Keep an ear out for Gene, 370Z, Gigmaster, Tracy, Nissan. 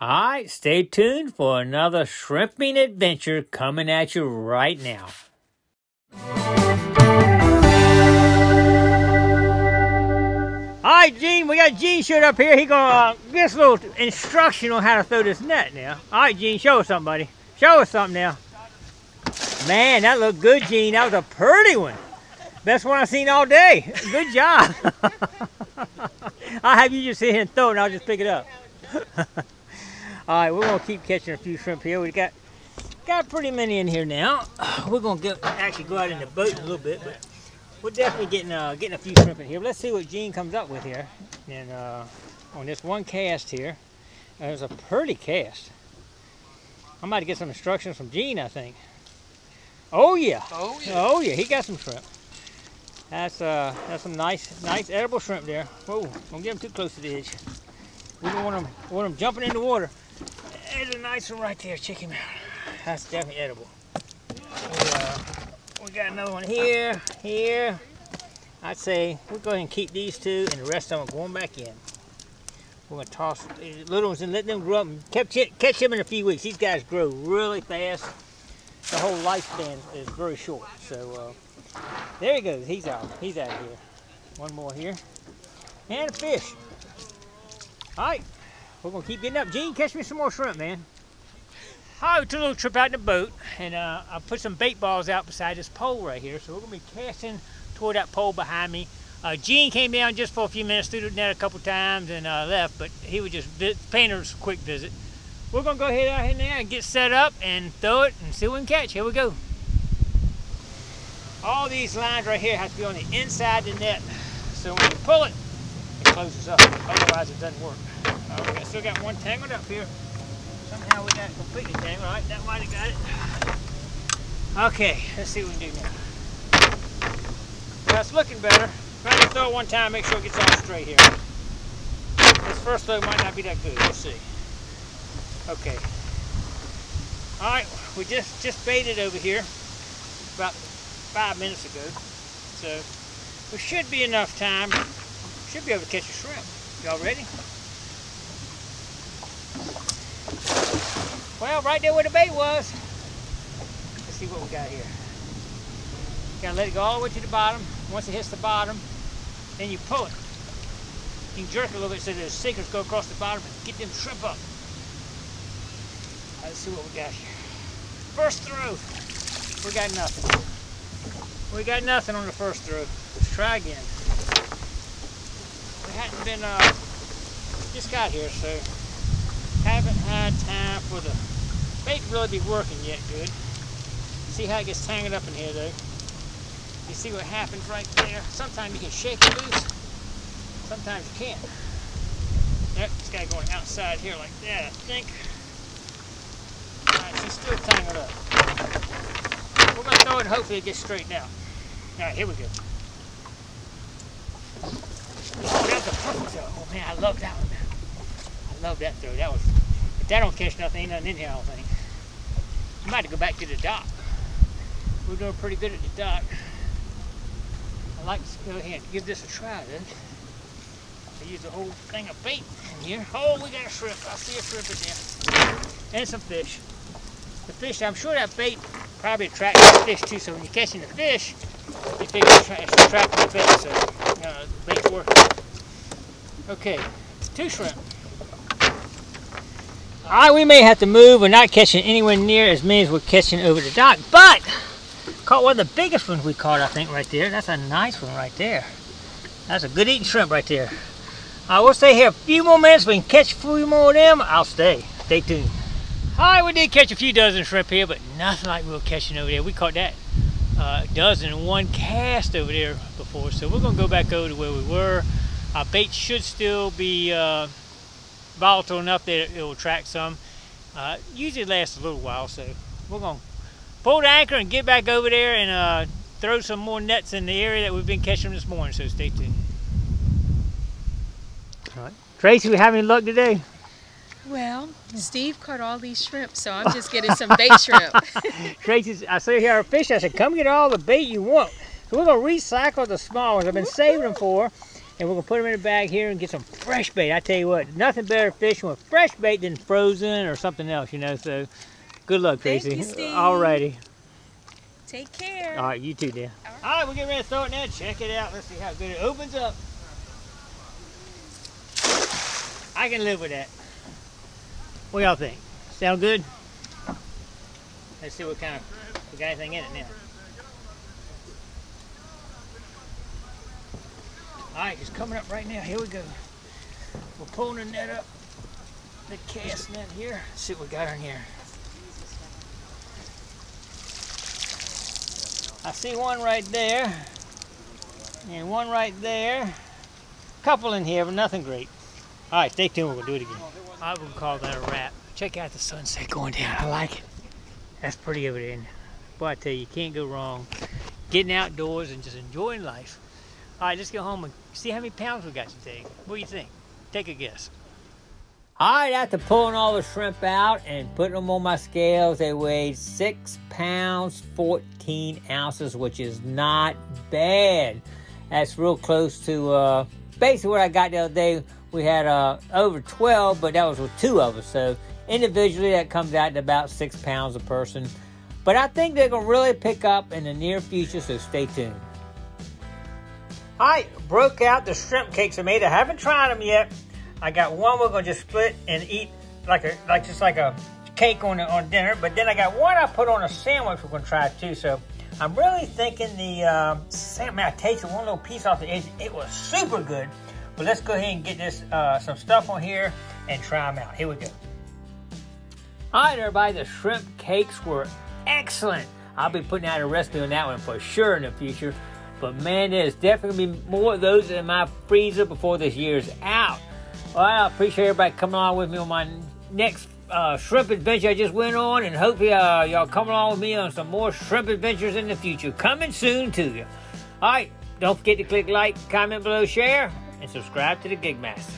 Alright, stay tuned for another shrimping adventure coming at you right now. Alright, Gene, we got Gene showed up here. He's gonna give us a little instruction on how to throw this net now. Alright, Gene, show us something, buddy. Show us something now. Man, that looked good, Gene. That was a pretty one. Best one I've seen all day. Good job. I'll have you just sit here and throw it and I'll just pick it up. Alright, we're going to keep catching a few shrimp here. We got pretty many in here now. We're going to actually go out in the boat in a little bit, but we're definitely getting a few shrimp in here. But let's see what Gene comes up with here. And on this one cast here, there's a pretty cast. I'm about to get some instructions from Gene, I think. Oh yeah. Oh yeah. Oh yeah, he got some shrimp. That's some nice edible shrimp there. Whoa, don't get them too close to the edge. We don't want them jumping in the water. There's a nice one right there. Check him out. That's definitely edible. We got another one here, here. I'd say we'll go ahead and keep these two, and the rest of them going back in. We're going to toss the little ones and let them grow up and catch them in a few weeks. These guys grow really fast. The whole lifespan is very short. So there he goes. He's out. He's out of here. One more here. And a fish. Alright, we're going to keep getting up. Gene, catch me some more shrimp, man. I took a little trip out in the boat, and I put some bait balls out beside this pole right here. So we're going to be casting toward that pole behind me. Gene came down just for a few minutes, threw the net a couple times, and left, but he was just paying us a quick visit. We're going to go ahead out here now and get set up and throw it and see what we can catch. Here we go. All these lines right here have to be on the inside of the net. So when you pull it, it closes up. Otherwise, it doesn't work. We still got one tangled up here. Somehow we got it completely tangled. All right, that might have got it. Okay, let's see what we can do now. That's looking better. Try to throw it one time, make sure it gets all straight here. This first throw might not be that good. We'll see. Okay. All right, we just baited over here about 5 minutes ago, so we should be enough time. Should be able to catch a shrimp. Y'all ready? Well, right there where the bait was. Let's see what we got here. Gotta let it go all the way to the bottom. Once it hits the bottom, then you pull it. You can jerk a little bit so the sinkers go across the bottom and get them shrimp up. Let's see what we got here. First throw. We got nothing. We got nothing on the first throw. Let's try again. We hadn't been, just got here, so haven't had time for the bait to really be working yet good. See how it gets tangled up in here, though. You see what happens right there. Sometimes you can shake it loose. Sometimes you can't. Yep, it's got to go on the outside here like that, I think. She's still tangled up. We're going to throw it and hopefully it gets straightened out. Alright, here we go. Oh, that was a perfect throw. Oh man, I love that one. I love that throw. That was, if that don't catch nothing, ain't nothing in here, I don't think. I might have to go back to the dock. We're doing pretty good at the dock. I'd like to go ahead and give this a try then. I use the whole thing of bait in here. Oh, we got a shrimp. I see a shrimp in there. And some fish. The fish, I'm sure that bait probably attracts the fish too, so when you're catching the fish, you figure it's attracting the fish, so the bait's working. Okay, two shrimp. Alright, we may have to move. We're not catching anywhere near as many as we're catching over the dock, but caught one of the biggest ones we caught, I think, right there. That's a nice one right there. That's a good eating shrimp right there. I will stay here a few more minutes. If we can catch a few more of them, I'll stay. Stay tuned. Alright, we did catch a few dozen shrimp here, but nothing like we were catching over there. We caught that dozen in one cast over there before, so we're going to go back over to where we were. Our bait should still be volatile enough that it will attract some. Usually lasts a little while, so we're going to pull the anchor and get back over there and throw some more nets in the area that we've been catching this morning, so stay tuned. All right. Tracy, we having any luck today? Well, Steve caught all these shrimp, so I'm just getting some bait shrimp. Tracy, I see here a fish. I said, come get all the bait you want. So we're going to recycle the small ones. I've been saving them for And we're going to put them in a bag here and get some fresh bait. I tell you what, nothing better fishing with fresh bait than frozen or something else, you know. So good luck, Tracy. Thank you, Steve. Alrighty. Take care. Alright, you too, dear. Alright, we're getting ready to throw it now. Check it out. Let's see how good it opens up. I can live with that. What y'all think? Sound good? Let's see what kind of, we got anything in it now. Alright, it's coming up right now. Here we go. We're pulling the net up. The cast net here. Let's see what we got in here. I see one right there. And one right there. Couple in here, but nothing great. Alright, stay tuned. We're going to do it again. I would call that a wrap. Check out the sunset going down. I like it. That's pretty over there. Boy, I tell you, you can't go wrong. Getting outdoors and just enjoying life. Alright, let's go home and see how many pounds we got today. What do you think? Take a guess. Alright, after pulling all the shrimp out and putting them on my scales, they weighed 6 pounds, 14 ounces, which is not bad. That's real close to basically what I got the other day. We had over 12, but that was with two of us. So individually, that comes out to about 6 pounds a person. But I think they're going to really pick up in the near future, so stay tuned. I broke out the shrimp cakes I made. I haven't tried them yet. I got one we're going to just split and eat like a cake on dinner. But then I got one I put on a sandwich we're going to try too. So I'm really thinking the sandwich. I tasted one little piece off the edge. It was super good. But let's go ahead and get this some stuff on here and try them out. Here we go. All right, everybody, the shrimp cakes were excellent. I'll be putting out a recipe on that one for sure in the future. But man, there's definitely going to be more of those in my freezer before this year's out. Well, I appreciate everybody coming along with me on my next shrimp adventure I just went on. And hopefully y'all come along with me on some more shrimp adventures in the future. Coming soon to you. All right, don't forget to click like, comment below, share, and subscribe to the Gigmaster.